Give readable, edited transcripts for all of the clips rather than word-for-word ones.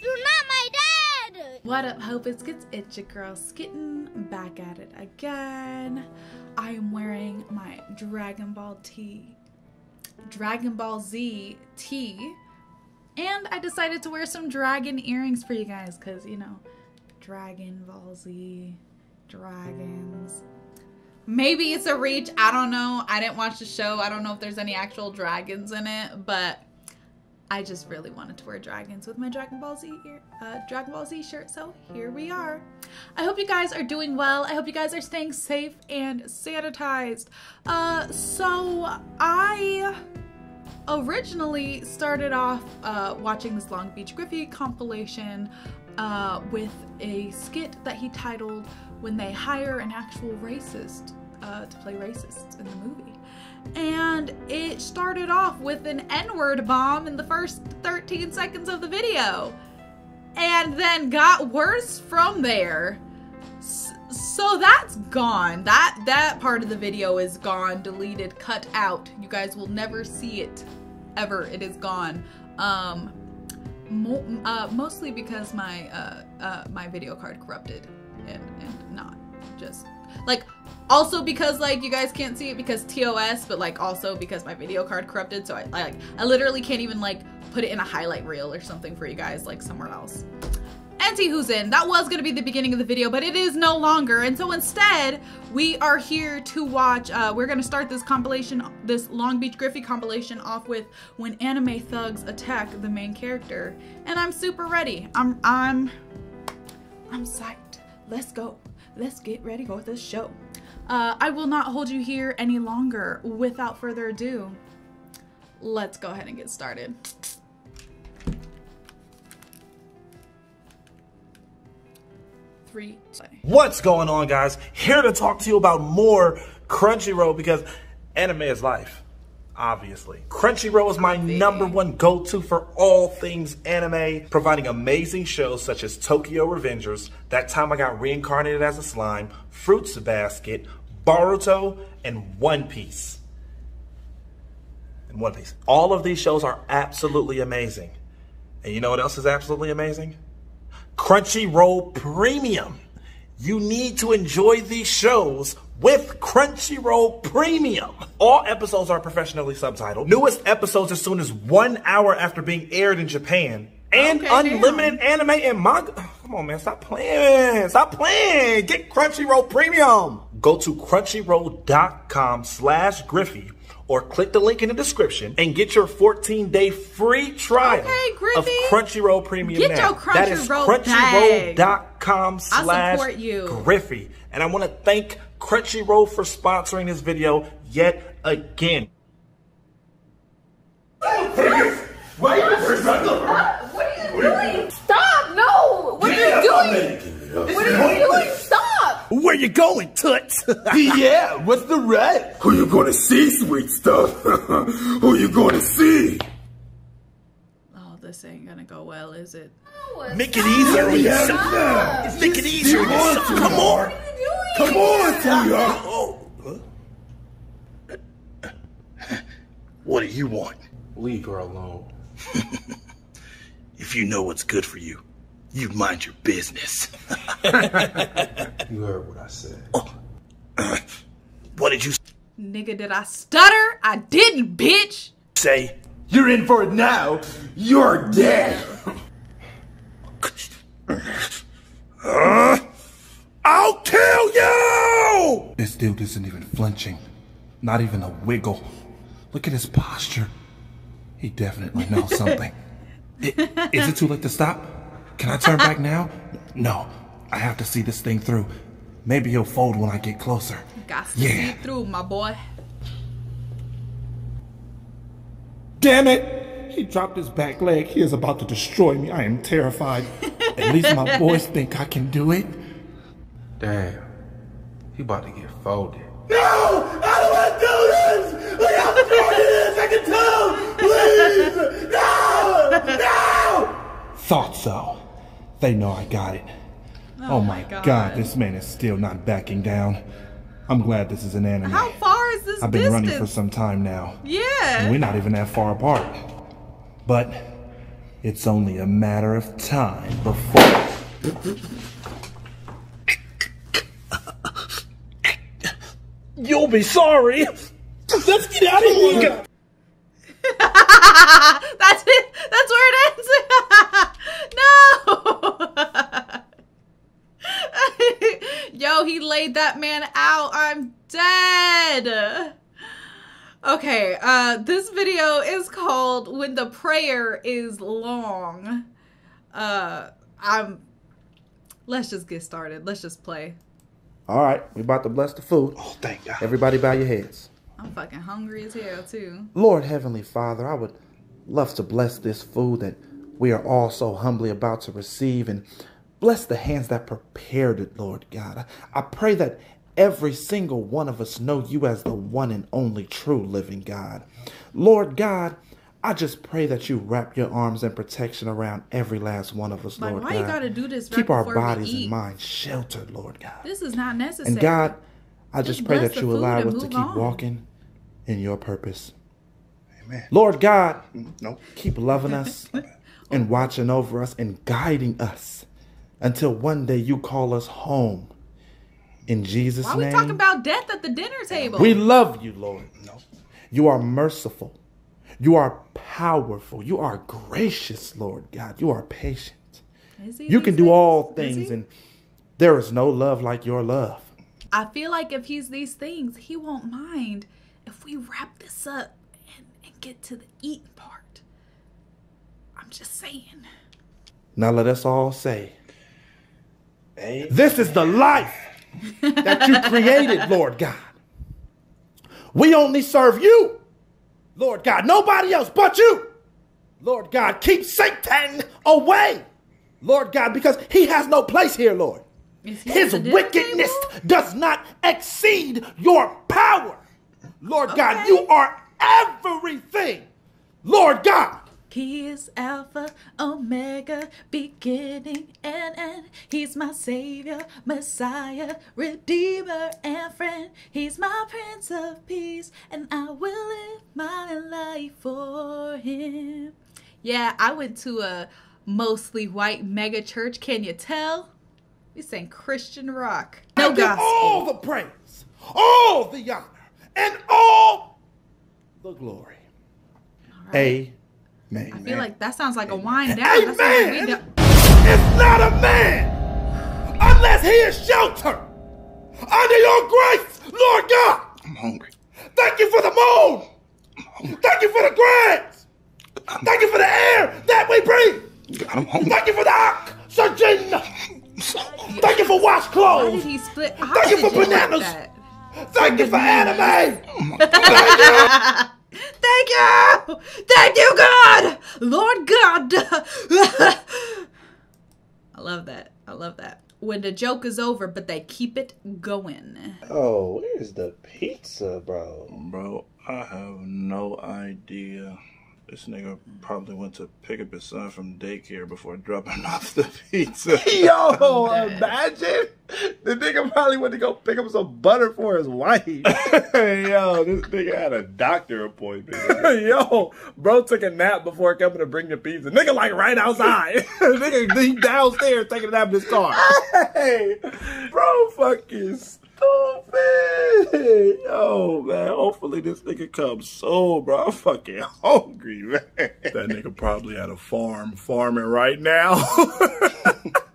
You're not my dad! What up, Hobiscuits? It's your girl Skitten, back at it again. I am wearing my Dragon Ball Z tee, and I decided to wear some dragon earrings for you guys, because, you know, Dragon Ball Z, dragons. Maybe it's a reach, I don't know. I didn't watch the show. I don't know if there's any actual dragons in it, but I just really wanted to wear dragons with my Dragon Ball Z shirt, so here we are. I hope you guys are doing well. I hope you guys are staying safe and sanitized. So I originally started off watching this Long Beach Griffy compilation with a skit that he titled when they hire an actual racist to play racists in the movie. And it started off with an N-word bomb in the first 13 seconds of the video, and then got worse from there. So that's gone. That part of the video is gone, deleted, cut out. You guys will never see it, ever. It is gone. Mostly because my my video card corrupted, and not just like, also because like you guys can't see it because TOS, but like also because my video card corrupted, so I literally can't even like put it in a highlight reel or something for you guys, like somewhere else. Auntie who's in, that was gonna be the beginning of the video, but it is no longer, and so instead we are here to watch, we're gonna start this compilation, this Long Beach Griffy compilation off with when anime thugs attack the main character, and I'm super ready. I'm psyched. Let's go. Let's get ready for this show. I will not hold you here any longer. Without further ado, let's go ahead and get started. What's going on, guys? Here to talk to you about more Crunchyroll, because anime is life, obviously. Crunchyroll is my number one go-to for all things anime, providing amazing shows such as Tokyo Revengers, That Time I Got Reincarnated as a Slime, Fruits Basket, Boruto, and One Piece. All of these shows are absolutely amazing. And you know what else is absolutely amazing? Crunchyroll Premium. You need to enjoy these shows with Crunchyroll Premium. All episodes are professionally subtitled. Newest episodes as soon as 1 hour after being aired in Japan. And unlimited anime and manga. Come on, man. Stop playing. Stop playing. Get Crunchyroll Premium. Go to crunchyroll.com/Griffy or click the link in the description and get your 14-day free trial of Crunchyroll Premium now. Get your Crunchyroll. That is crunchyroll.com/Griffy. And I want to thank Crunchyroll for sponsoring this video yet again. What are you doing? Stop! No! What are you doing? Stop! Where you going, toots? Yeah, what's the rut? Who you gonna see, sweet stuff? Who you gonna see? Oh, this ain't gonna go well, is it? No, make it easier on yourself. Make it easier on yourself. Come on! Come on, sweetheart! Oh. What do you want? Leave her alone. If you know what's good for you, you mind your business. You heard what I said. Oh. What did you say? Nigga, did I stutter? I didn't, bitch! Say, you're in for it now. You're dead. I'll kill you! This dude isn't even flinching. Not even a wiggle. Look at his posture. He definitely knows something. Is it too late to stop? Can I turn back now? No, I have to see this thing through. Maybe he'll fold when I get closer. Got to see through, my boy. Damn it! He dropped his back leg. He is about to destroy me. I am terrified. At least my boys think I can do it. Damn, he about to get folded. No! I don't want to do this! Look how funny it is! I can tell! Please! No! No! Thought so. They know I got it. Oh my god, this man is still not backing down. I'm glad this is an anime. How far is this I've been running for some time now. Yeah. And we're not even that far apart. But It's only a matter of time before... You'll be sorry! Let's get out of here! That's it! That's where it ends! No! Yo, he laid that man out. I'm dead! Okay, this video is called When the Prayer is Long. Let's just get started. Let's just play. All right, we're about to bless the food. Oh, thank God. Everybody bow your heads. I'm fucking hungry as hell, too. Lord Heavenly Father, I would love to bless this food that we are all so humbly about to receive, and bless the hands that prepared it, Lord God. I pray that every single one of us know you as the one and only true living God. Lord God, I just pray that you wrap your arms and protection around every last one of us, Lord God. Why you gotta do this right before we eat? Keep our bodies and minds sheltered, Lord God. This is not necessary. And God, I just pray that you allow us to keep walking in your purpose. Amen. Lord God, keep loving us and watching over us and guiding us until one day you call us home. In Jesus' name. Why are we talking about death at the dinner table? We love you, Lord. You are merciful. You are powerful. You are gracious, Lord God. You are patient. You can do all things, and there is no love like your love. I feel like if he's these things, he won't mind if we wrap this up and get to the eating part. I'm just saying. Now let us all say, amen. This is the life that you created, Lord God. We only serve you, Lord God. Nobody else but you, Lord God. Keep Satan away, Lord God, because he has no place here, Lord. His wickedness does not exceed your power. Lord God, you are everything. Lord God. He is Alpha, Omega, beginning and end. He's my Savior, Messiah, Redeemer, and friend. He's my Prince of Peace, and I will live my life for him. Yeah, I went to a mostly white mega church. Can you tell? We sang Christian rock. No gospel. I give all the praise, all the honor, and all the glory. All right. Amen. I feel like that sounds like a wind down. Amen. It's not a man unless he is sheltered under your grace, Lord God. I'm hungry. Thank you for the moon. Thank you for the grass. Thank you for the air that we breathe. I'm hungry. Thank you for the oxygen. Thank you for washcloths. Thank you for bananas. Like thank you for anime. Oh thank you. Thank you, God. Lord God. I love that. I love that. When the joke is over, but they keep it going. Oh, where's the pizza, bro? Bro, I have no idea. This nigga probably went to pick up his son from daycare before dropping off the pizza. Yo, imagine. The nigga probably went to go pick up some butter for his wife. Yo, this nigga had a doctor appointment. Yo, bro took a nap before coming to bring the pizza. Nigga like right outside. Nigga he downstairs taking a nap in his car. Hey, bro fucking stupid. Yo, man. Hopefully this nigga comes soul, bro. I'm fucking hungry, man. That nigga probably at a farm farming right now.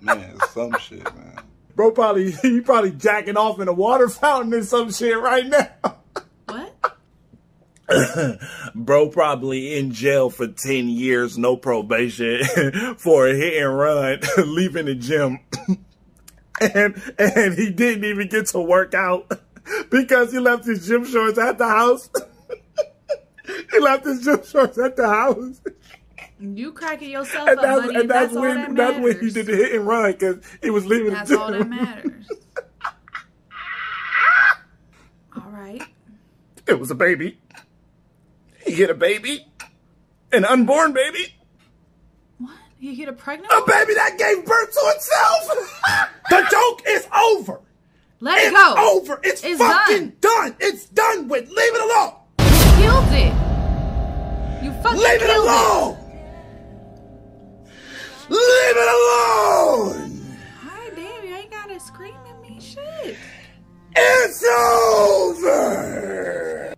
Man, some shit, man. Bro probably, he probably jacking off in a water fountain or some shit right now. What? Bro probably in jail for 10 years, no probation, for a hit and run, leaving the gym. And he didn't even get to work out because he left his gym shorts at the house. He left his gym shorts at the house. You cracking yourself up, buddy. And that's when he did the hit and run because he was leaving the gym. That's all that matters. All right. It was a baby. He hit a baby. An unborn baby. You hit a pregnant woman? A baby that gave birth to itself. The joke is over. Let it go. It's over. It's fucking done. It's done with. Leave it alone. You killed it. You fucking killed it. Leave it alone. scream at me, shit. It's over.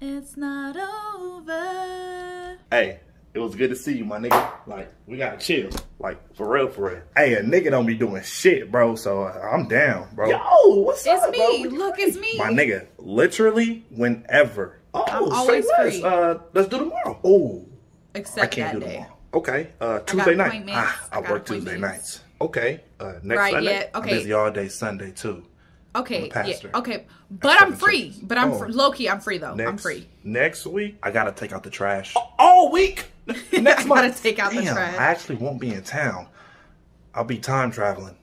It's not over. Hey, it was good to see you, my nigga. Like, we gotta chill. Like, for real, for real. Hey, a nigga don't be doing shit, bro. So I'm down, bro. Yo, what's up, bro? It's me. Look, it's me. My nigga, literally whenever. Oh, I'm always free. Let's do tomorrow. Oh, except I can't do tomorrow. Okay, Tuesday night. I work Tuesday nights. Okay, next Sunday. I'm busy all day Sunday too. Okay, okay, but I'm free. But I'm low-key, I'm free though. I'm free. Next week, I gotta take out the trash. All week. Next month, I gotta take out the trash. I actually won't be in town. I'll be time traveling.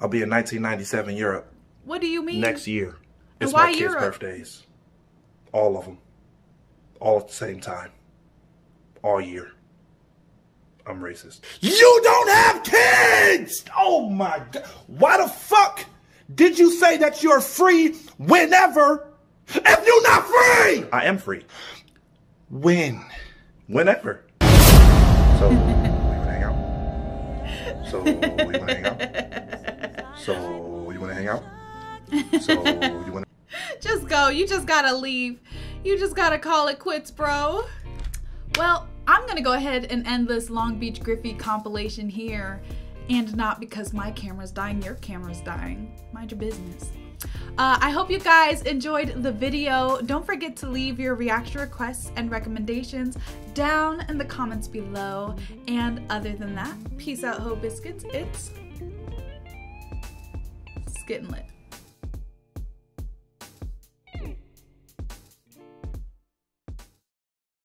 I'll be in 1997 Europe. What do you mean? Next year. It's my kids' birthdays. All of them. All at the same time. All year. I'm racist. You don't have kids! Oh my God. Why the fuck did you say that you're free whenever if you're not free? I am free. When? Whenever. So, you wanna hang out? Just go. You just gotta leave. You just gotta call it quits, bro. Well, I'm gonna go ahead and end this Long Beach Griffy compilation here, and not because my camera's dying, your camera's dying. Mind your business. I hope you guys enjoyed the video. Don't forget to leave your reaction requests and recommendations down in the comments below. And other than that, peace out, Hobiscuits. It's getting lit.